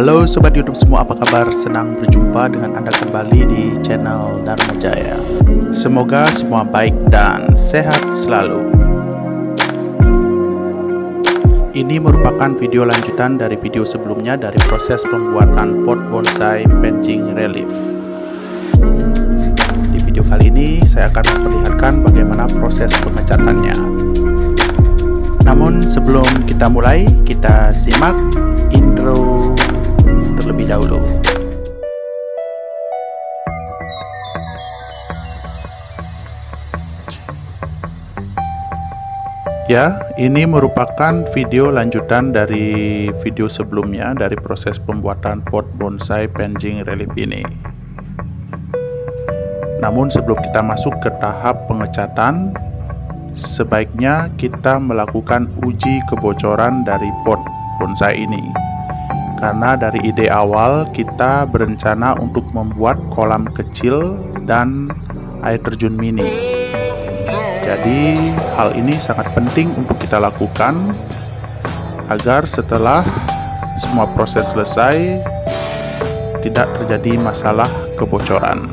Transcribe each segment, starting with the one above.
Halo sobat YouTube semua, apa kabar? Senang berjumpa dengan Anda kembali di channel Dharma Jaya. Semoga semua baik dan sehat selalu. Ini merupakan video lanjutan dari video sebelumnya dari proses pembuatan pot bonsai Penjing relief. Di video kali ini saya akan memperlihatkan bagaimana proses pengecatannya. Namun sebelum kita mulai, kita simak intro terlebih dahulu. Ya, ini merupakan video lanjutan dari video sebelumnya dari proses pembuatan pot bonsai Penjing relief ini. Namun sebelum kita masuk ke tahap pengecatan, sebaiknya kita melakukan uji kebocoran dari pot bonsai ini. Karena dari ide awal kita berencana untuk membuat kolam kecil dan air terjun mini. Jadi hal ini sangat penting untuk kita lakukan agar setelah semua proses selesai tidak terjadi masalah kebocoran.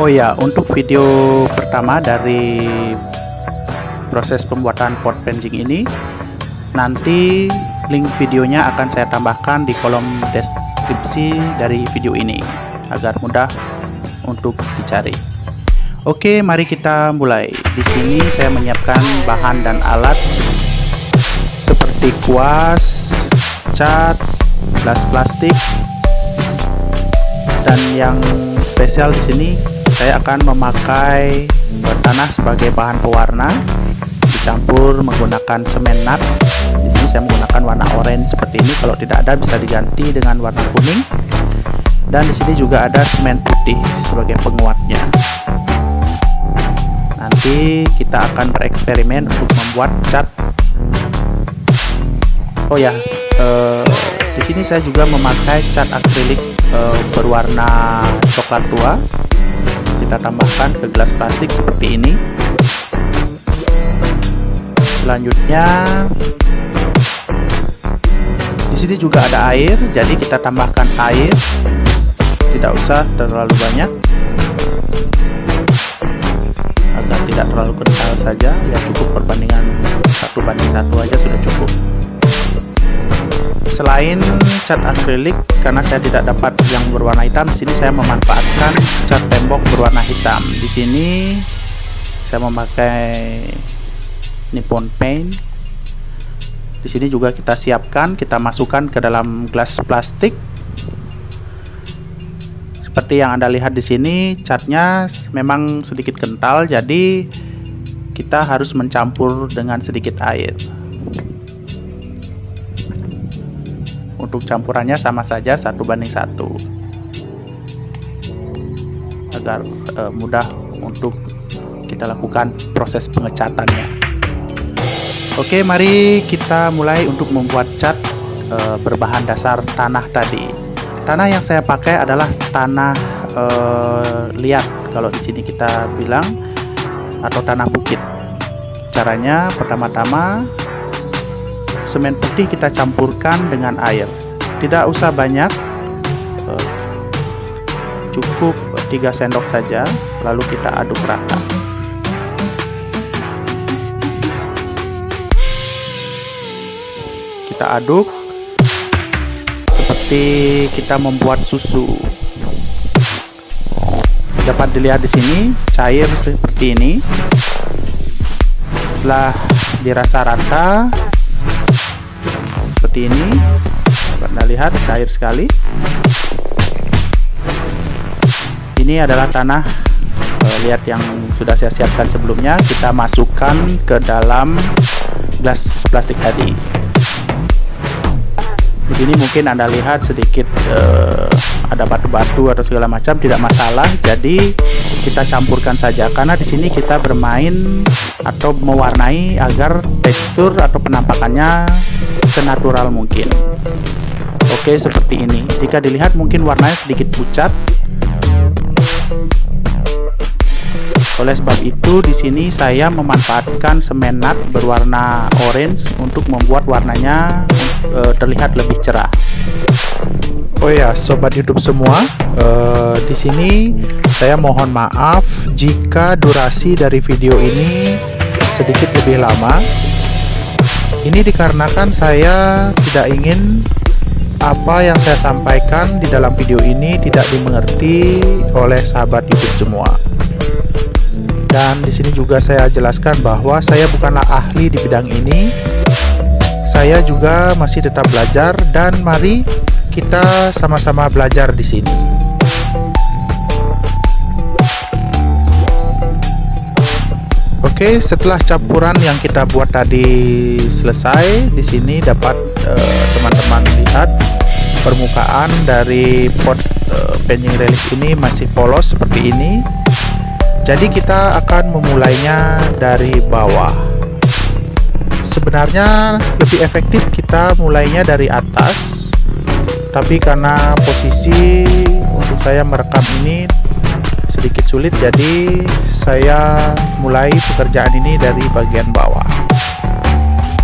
Oh ya, untuk video pertama dari proses pembuatan pot Penjing ini, nanti link videonya akan saya tambahkan di kolom deskripsi dari video ini agar mudah untuk dicari. Oke, mari kita mulai. Di sini saya menyiapkan bahan dan alat seperti kuas, cat, gelas plastik, dan yang spesial di sini saya akan memakai tanah sebagai bahan pewarna, dicampur menggunakan semen nat. Di sini saya menggunakan warna orange seperti ini. Kalau tidak ada bisa diganti dengan warna kuning. Dan di sini juga ada semen putih sebagai penguatnya. Nanti kita akan bereksperimen untuk membuat cat. Oh ya, di sini saya juga memakai cat akrilik berwarna coklat tua. Kita tambahkan ke gelas plastik seperti ini. Selanjutnya di sini juga ada air, jadi kita tambahkan air, tidak usah terlalu banyak agar tidak terlalu kental saja, ya cukup perbandingan 1:1 aja sudah cukup. Selain cat akrilik, karena saya tidak dapat yang berwarna hitam, di sini saya memanfaatkan cat tembok berwarna hitam. Di sini saya memakai Nippon paint. Di sini juga kita siapkan, kita masukkan ke dalam gelas plastik. Seperti yang Anda lihat di sini, catnya memang sedikit kental, jadi kita harus mencampur dengan sedikit air. Untuk campurannya sama saja 1:1 agar mudah untuk kita lakukan proses pengecatannya. Oke, mari kita mulai untuk membuat cat berbahan dasar tanah tadi. Tanah yang saya pakai adalah tanah liat, kalau di sini kita bilang, atau tanah bukit. Caranya pertama-tama semen putih kita campurkan dengan air. Tidak usah banyak, cukup 3 sendok saja, lalu kita aduk rata. Kita aduk seperti kita membuat susu. Dapat dilihat di sini cair seperti ini. Setelah dirasa rata seperti ini, Anda lihat cair sekali. Ini adalah tanah liat yang sudah saya siapkan sebelumnya. Kita masukkan ke dalam gelas plastik tadi. Di sini mungkin Anda lihat sedikit ada batu-batu atau segala macam, tidak masalah. Jadi kita campurkan saja, karena di sini kita bermain atau mewarnai agar tekstur atau penampakannya senatural mungkin. Oke, seperti ini. Jika dilihat mungkin warnanya sedikit pucat. Oleh sebab itu, di sini saya memanfaatkan semen nat berwarna orange untuk membuat warnanya terlihat lebih cerah. Oh ya, sobat YouTube semua, di sini saya mohon maaf jika durasi dari video ini sedikit lebih lama. Ini dikarenakan saya tidak ingin apa yang saya sampaikan di dalam video ini tidak dimengerti oleh sahabat YouTube semua. Dan di sini juga saya jelaskan bahwa saya bukanlah ahli di bidang ini. Saya juga masih tetap belajar dan mari kita sama-sama belajar di sini. Oke, setelah campuran yang kita buat tadi selesai, di sini dapat teman-teman lihat permukaan dari pot penjing relief ini masih polos seperti ini. Jadi kita akan memulainya dari bawah. Sebenarnya lebih efektif kita mulainya dari atas, tapi karena posisi untuk saya merekam ini sedikit sulit, jadi saya mulai pekerjaan ini dari bagian bawah.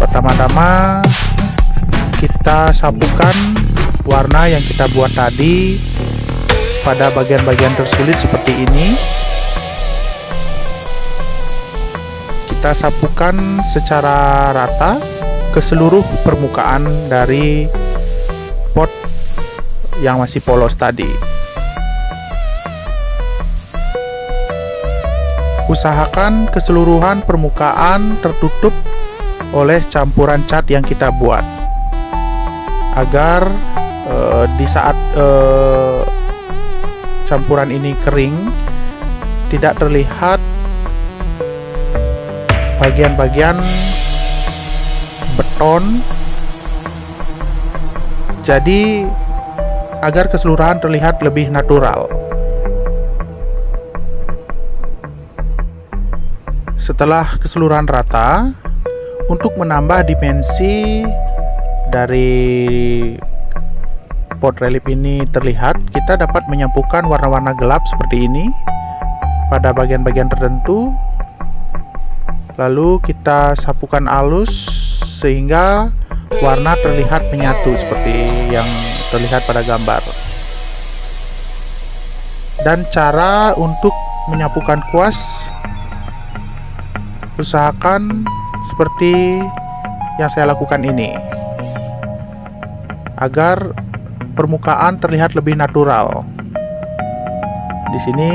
Pertama-tama kita sapukan warna yang kita buat tadi pada bagian-bagian tersulit seperti ini. Kita sapukan secara rata ke seluruh permukaan dari pot yang masih polos tadi. Usahakan keseluruhan permukaan tertutup oleh campuran cat yang kita buat agar di saat campuran ini kering tidak terlihat bagian-bagian beton, jadi agar keseluruhan terlihat lebih natural. Setelah keseluruhan rata, untuk menambah dimensi dari pot relief ini terlihat, kita dapat menyemprotkan warna-warna gelap seperti ini pada bagian-bagian tertentu. Lalu kita sapukan halus sehingga warna terlihat menyatu seperti yang terlihat pada gambar. Dan cara untuk menyapukan kuas, usahakan seperti yang saya lakukan ini agar permukaan terlihat lebih natural. Di sini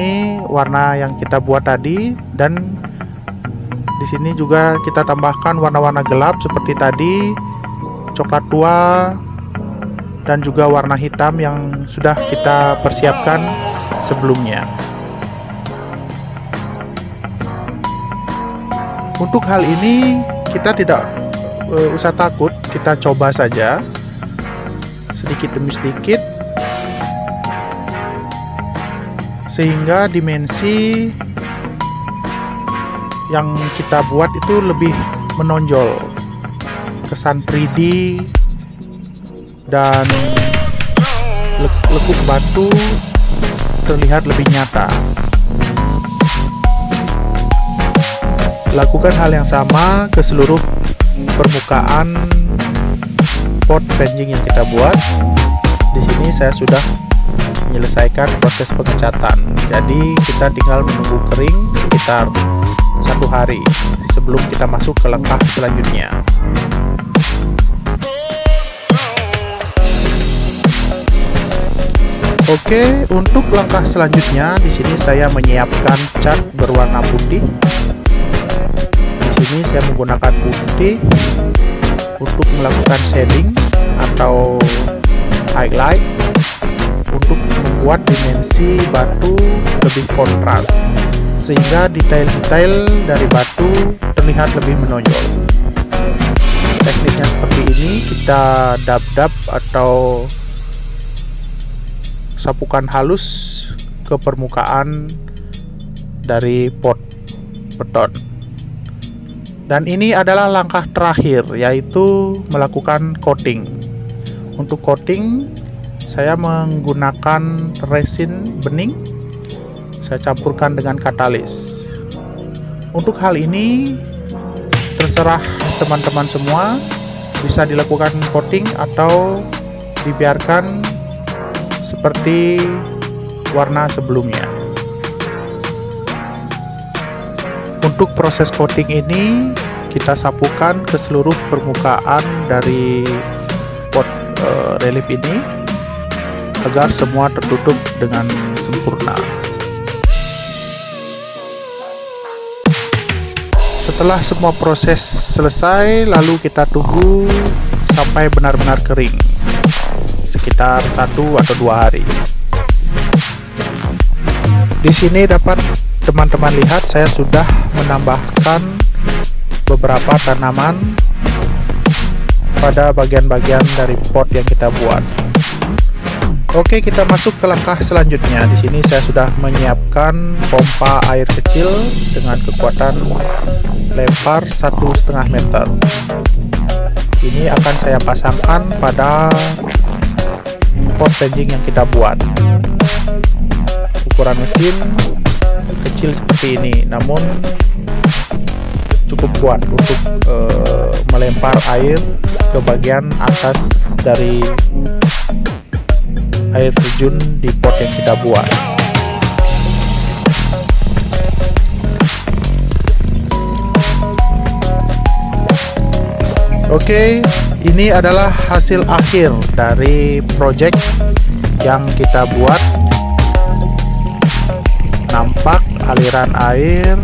warna yang kita buat tadi, dan di sini juga kita tambahkan warna-warna gelap seperti tadi, coklat tua, dan juga warna hitam yang sudah kita persiapkan sebelumnya. Untuk hal ini kita tidak usah takut, kita coba saja sedikit demi sedikit sehingga dimensi yang kita buat itu lebih menonjol, kesan 3D dan lekuk batu terlihat lebih nyata. Lakukan hal yang sama ke seluruh permukaan pot penjing yang kita buat. Di sini saya sudah menyelesaikan proses pengecatan, jadi kita tinggal menunggu kering sekitar 1 hari sebelum kita masuk ke langkah selanjutnya. Oke, untuk langkah selanjutnya di sini saya menyiapkan cat berwarna putih. Di sini saya menggunakan putih untuk melakukan shading atau highlight untuk membuat dimensi batu lebih kontras, sehingga detail-detail dari batu terlihat lebih menonjol. Tekniknya seperti ini, kita dab-dab atau sapukan halus ke permukaan dari pot beton. Dan ini adalah langkah terakhir, yaitu melakukan coating. Untuk coating saya menggunakan resin bening, saya campurkan dengan katalis. Untuk hal ini terserah teman-teman semua, bisa dilakukan coating atau dibiarkan seperti warna sebelumnya. Untuk proses coating ini kita sapukan ke seluruh permukaan dari pot relief ini agar semua tertutup dengan sempurna. Setelah semua proses selesai, lalu kita tunggu sampai benar-benar kering sekitar 1 atau 2 hari. Di sini dapat teman-teman lihat saya sudah menambahkan beberapa tanaman pada bagian-bagian dari pot yang kita buat. Oke, kita masuk ke langkah selanjutnya. Di sini saya sudah menyiapkan pompa air kecil dengan kekuatan lempar 1,5 meter. Ini akan saya pasangkan pada pot penjing yang kita buat. Ukuran mesin kecil seperti ini, namun cukup kuat untuk melempar air ke bagian atas dari air terjun di pot yang kita buat. Oke, ini adalah hasil akhir dari project yang kita buat. Nampak aliran air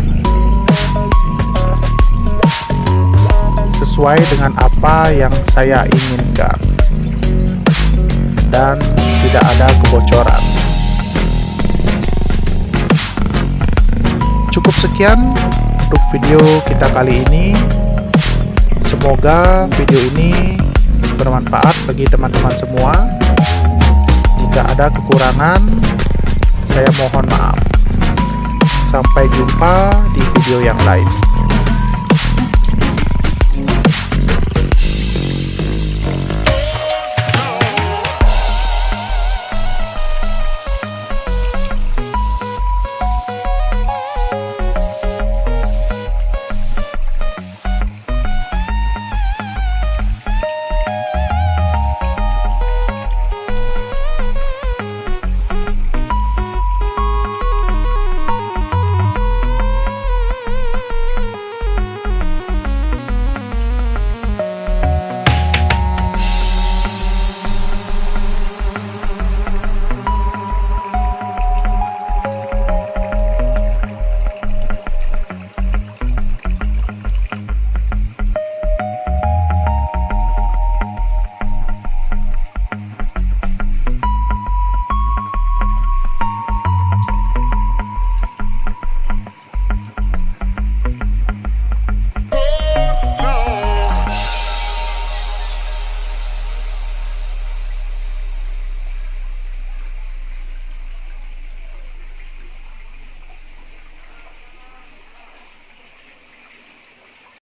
sesuai dengan apa yang saya inginkan dan tidak ada kebocoran. Cukup sekian untuk video kita kali ini. Semoga video ini bermanfaat bagi teman-teman semua. Jika ada kekurangan, saya mohon maaf. Sampai jumpa di video yang lain.